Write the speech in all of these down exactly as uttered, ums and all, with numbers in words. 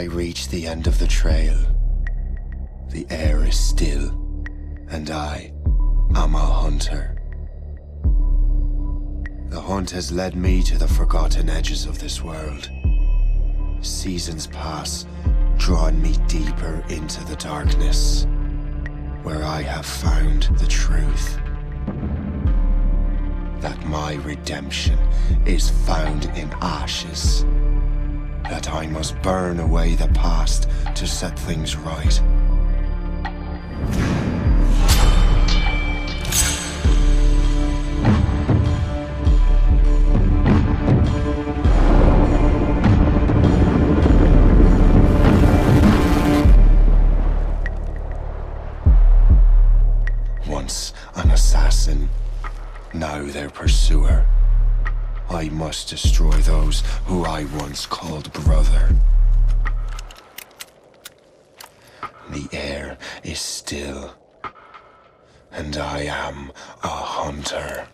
I reach the end of the trail, the air is still, and I am a hunter. The hunt has led me to the forgotten edges of this world. Seasons pass, drawing me deeper into the darkness, where I have found the truth. That my redemption is found in ashes. That I must burn away the past to set things right. Once an assassin, now their pursuer. I must destroy those who I once called brother. The air is still, and I am a hunter.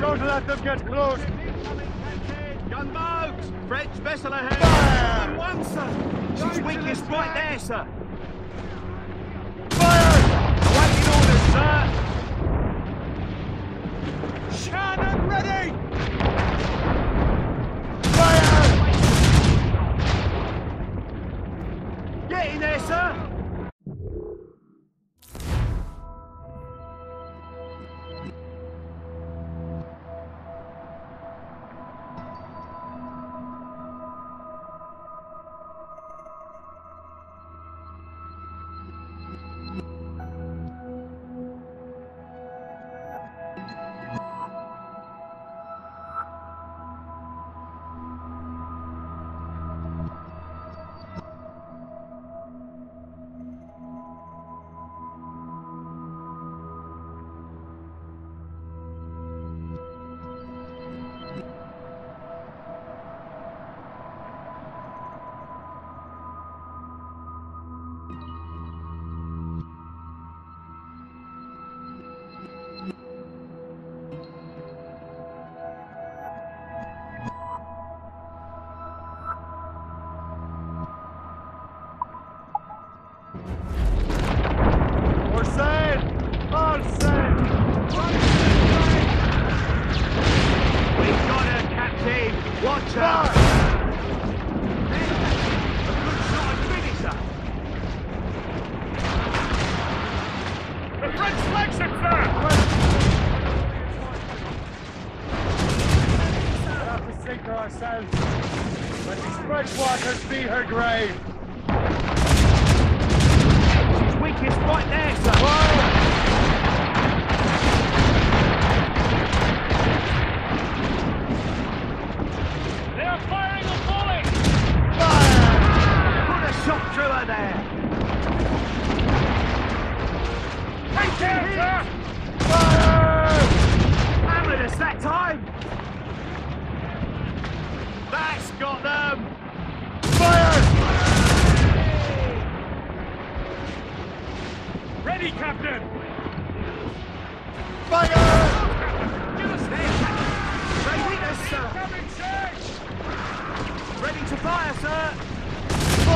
Don't let them get close! Gunboat! French vessel ahead! Fire! One, sir! She's weakest right there, sir! Fire! Awaiting orders, sir! Shannon ready! Fire! Get in there, sir! Ready to fire, sir! Fire!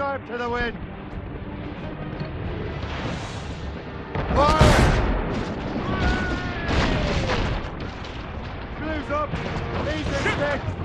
sharp to the wind. Fire! Glue's up. These are sticks.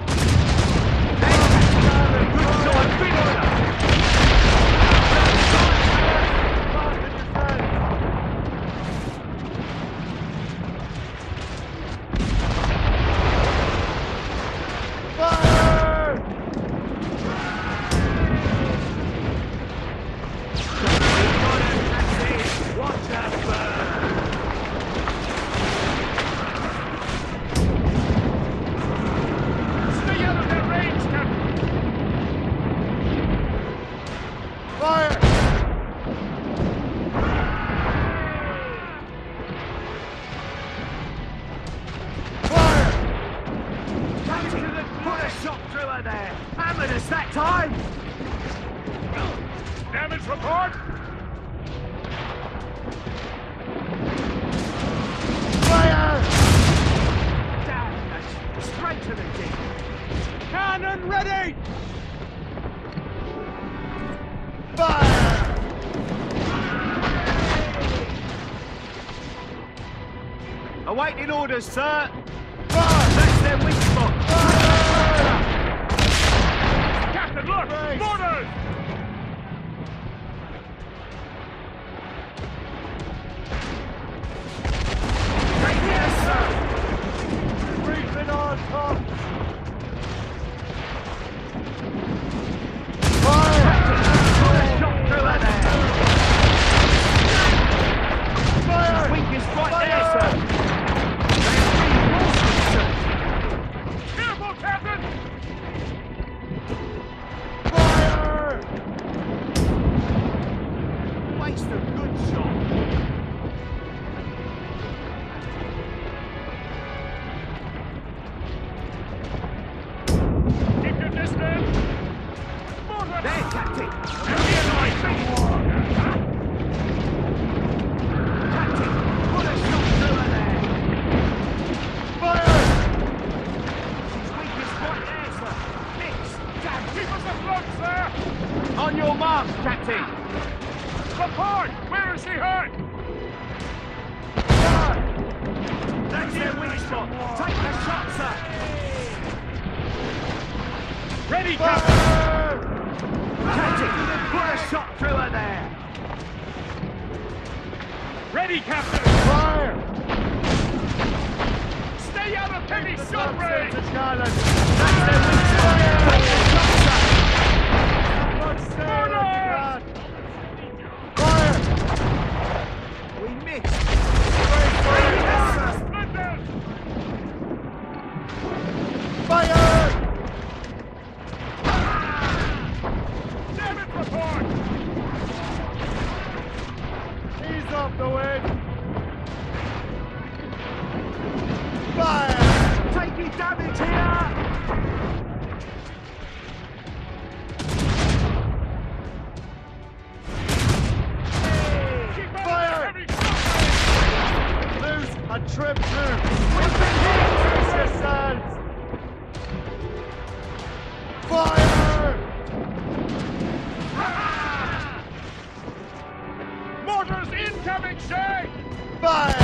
Awaiting orders, sir. Fire. That's their weak spot. Fire. Captain, look! Race. Orders! Right here, sir! Breathing on top! Fire! Captain, shot through her there! Fire! Weakest right Fire. there, sir! Incoming, Shay! Fire!